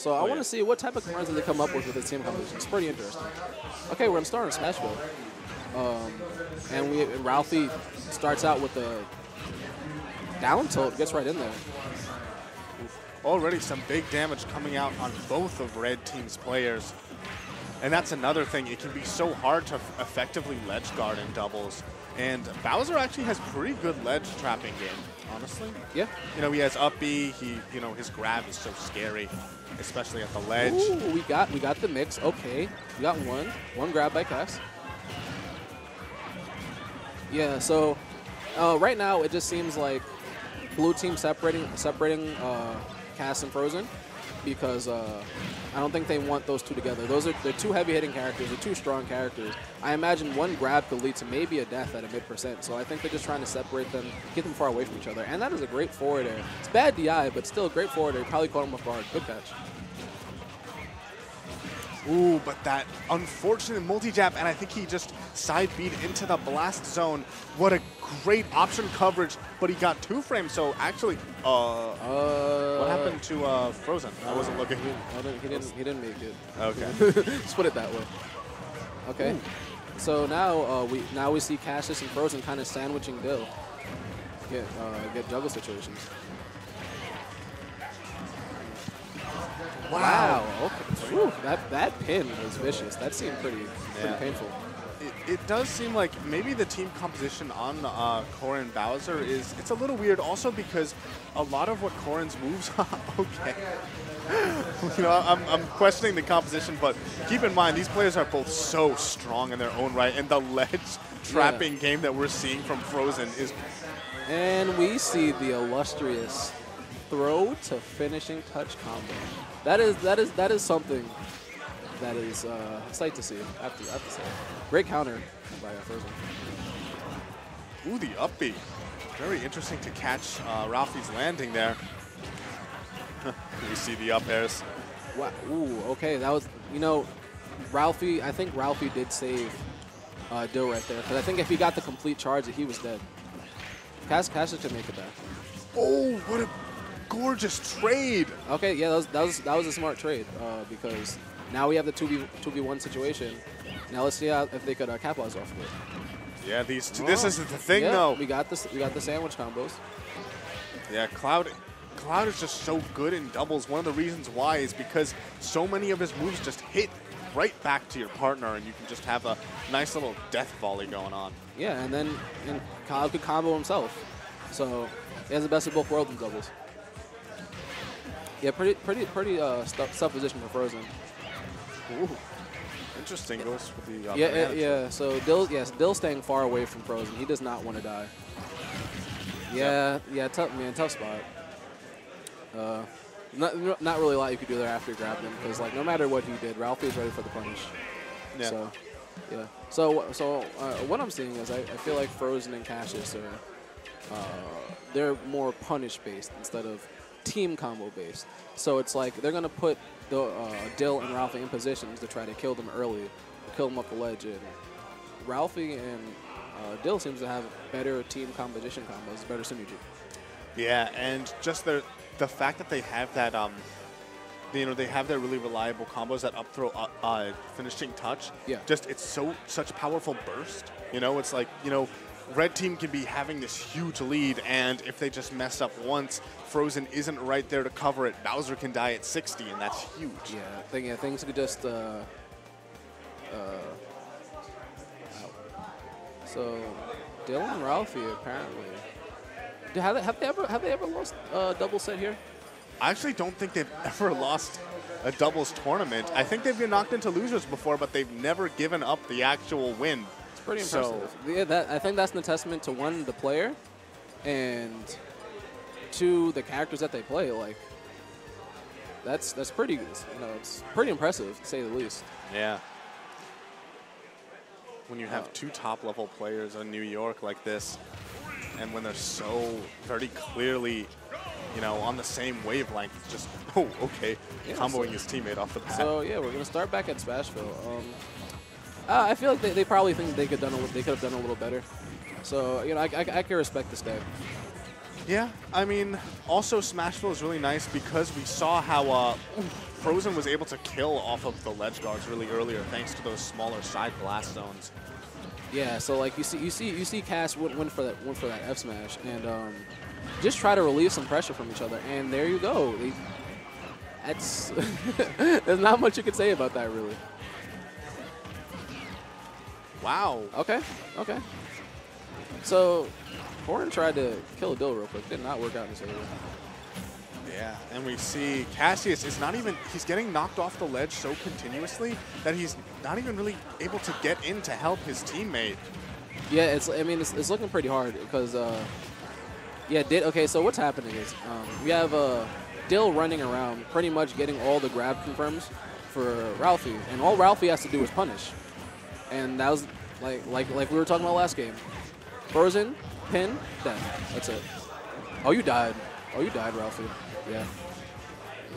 So I want to see what type of commands they come up with this team competition. It's pretty interesting. Okay, we're starting Smashville. And Ralphie starts out with a down tilt, gets right in there. Already some big damage coming out on both of Red Team's players. And that's another thing. It can be so hard to effectively ledge guard in doubles. And Bowser actually has pretty good ledge trapping game, honestly. Yeah. You know, he has up B. He, you know, his grab is so scary, especially at the ledge. Ooh, we got the mix. Okay, we got one grab by Cass. Yeah. So right now it just seems like blue team separating Cass and Frozen because. I don't think they want those two together. They're two heavy-hitting characters. They're two strong characters. I imagine one grab could lead to maybe a death at a mid-percent. So I think they're just trying to separate them, get them far away from each other. And that is a great forward air. It's bad DI, but still a great forward air. Probably caught him off guard. Good catch. Ooh, but that unfortunate multi-jab, and I think he just side-beat into the blast zone. What a great option coverage, but he got two frames, so actually, what happened to Frozen? I wasn't looking. He didn't make it. Okay. Just put it that way. Okay. Ooh. So now we see Cassius and Frozen kind of sandwiching Dill. Get juggle situations. Wow. Okay. Whew, that pin was vicious. That seemed pretty painful. It does seem like maybe the team composition on Corrin Bowser it's a little weird also because a lot of what Corrin's moves are okay. You know, I'm questioning the composition, but keep in mind these players are both so strong in their own right, and the ledge trapping game that we're seeing from Frozen is. And we see the illustrious throw to finishing touch combo. That is something that is a sight to see. I have to say, great counter by Frozen. Ooh, the up B. Very interesting to catch Ralphie's landing there. You see the up airs. Wow. Ooh, okay, that was, you know, Ralphie. I think Ralphie did save Dill right there because I think if he got the complete charge, he was dead. Cass should make it back. Oh, what a gorgeous trade. Okay, yeah, that was a smart trade because now we have the 2v1 situation. Now let's see if they could capitalize off of it. Yeah, these two, this is the thing though. We got the sandwich combos. Yeah, Cloud is just so good in doubles. One of the reasons why is because so many of his moves just hit right back to your partner, and you can just have a nice little death volley going on. Yeah, and Cloud could combo himself, so he has the best of both worlds in doubles. Yeah, pretty tough position for Frozen. Ooh, interesting. Goes for the yeah. So Dill staying far away from Frozen. He does not want to die. Yeah. Tough spot. Not really a lot you could do there after you grabbed him because like no matter what he did, Ralphie is ready for the punish. Yeah. So yeah. So what I'm seeing is I feel like Frozen and Cassius are they're more punish based instead of team combo based. So it's like they're going to put the, Dill and Ralphie in positions to try to kill them early, kill them up the ledge. And Ralphie and Dill seems to have better team composition combos, better synergy. Yeah, and just the fact that they have that, you know, they have their really reliable combos that up throw, finishing touch. Yeah. Just it's such powerful burst. You know, it's like, you know, Red Team can be having this huge lead, and if they just mess up once, Frozen isn't right there to cover it. Bowser can die at 60, and that's huge. Yeah, things could just... So, Dill and Ralphie, apparently. Have they ever lost a double set here? I actually don't think they've ever lost a doubles tournament. I think they've been knocked into losers before, but they've never given up the actual win. Pretty impressive. So, yeah, I think that's a testament to one, the player, and two, the characters that they play. Like, that's pretty, you know, it's pretty impressive to say the least. Yeah. When you have two top-level players in New York like this, and when they're so very clearly, you know, on the same wavelength, it's just comboing his teammate off the bat. So yeah, we're gonna start back at Smashville. I feel like they probably think they could have done a little better. So, you know, I can respect this guy. Yeah, I mean, also Smashville is really nice because we saw how Frozen was able to kill off of the ledge guards really earlier thanks to those smaller side blast zones. Yeah, so like you see Cass went for that F smash and just try to relieve some pressure from each other, and there you go. That's there's not much you can say about that really. Wow. Okay. Okay. So, Corrin tried to kill a Dill real quick. Did not work out in his area. Yeah, and we see Cassius is not even, he's getting knocked off the ledge so continuously that he's not even really able to get in to help his teammate. Yeah, it's looking pretty hard because, okay, so what's happening is we have Dill running around pretty much getting all the grab confirms for Ralphie, and all Ralphie has to do is punish. And that was like we were talking about last game. Frozen, pin, death. That's it. Oh, you died. Oh, you died, Ralphie. Yeah.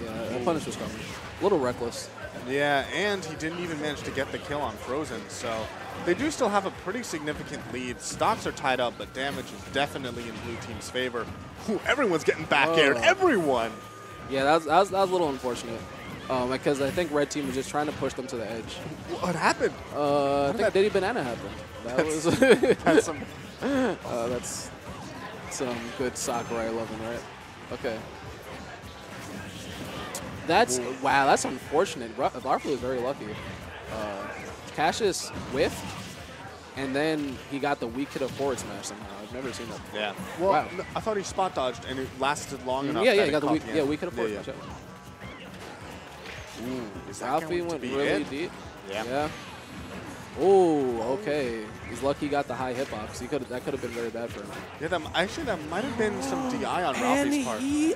Yeah, that punish was coming. A little reckless. Yeah, and he didn't even manage to get the kill on Frozen, so they do still have a pretty significant lead. Stocks are tied up, but damage is definitely in blue team's favor. Ooh, everyone's getting back aired. Everyone! Yeah, that was a little unfortunate. Because I think red team was just trying to push them to the edge. What happened? I think that Diddy Banana happened. That's some good Sakurai loving, right? Okay. That's, wow, that's unfortunate. Ralphie was very lucky. Cassius whiffed, and then he got the weak hit of forward smash somehow. I've never seen that before. Yeah. Well, wow. I thought he spot dodged, and it lasted long enough. Yeah, he got the weak hit of forward smash. Yeah. Ralphie went really deep. Yeah. Oh, okay. He's lucky he got the high hitbox. That could have been very bad for him. Yeah, that might have been some DI on Ralphie's part. He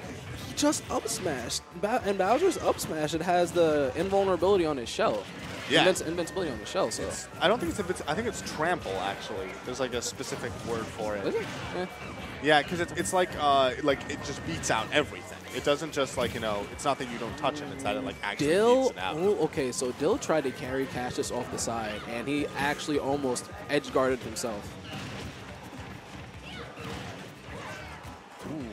just up smashed. And Bowser's up smash, it has the invulnerability on his shell. Yeah. Invincibility on the shell, so. I don't think it's invincibility. I think it's trample, actually. There's like a specific word for it. Is it? Yeah, because it's like it just beats out everything. It doesn't just like, you know, it's not that you don't touch him, it's that it like actually beats it out. Okay, so Dill tried to carry Cassius off the side, and he actually almost edge guarded himself. Ooh.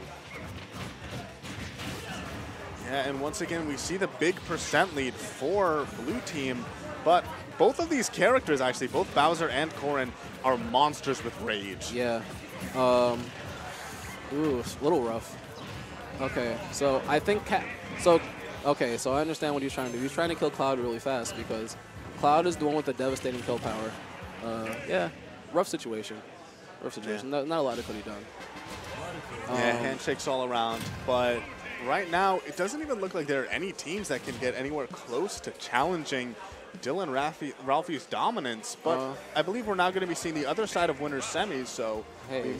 Yeah, and once again, we see the big percent lead for blue team, but both of these characters, actually, both Bowser and Corrin, are monsters with rage. Yeah. Ooh, it's a little rough. Okay, so I think so I understand what he's trying to do. He's trying to kill Cloud really fast because Cloud is the one with the devastating kill power. Yeah, rough situation. Rough situation. Yeah. Not a lot that could be done. Yeah, handshakes all around, but right now, it doesn't even look like there are any teams that can get anywhere close to challenging Dill and Ralphie's dominance, but I believe we're now going to be seeing the other side of winner's semis, so... Hey,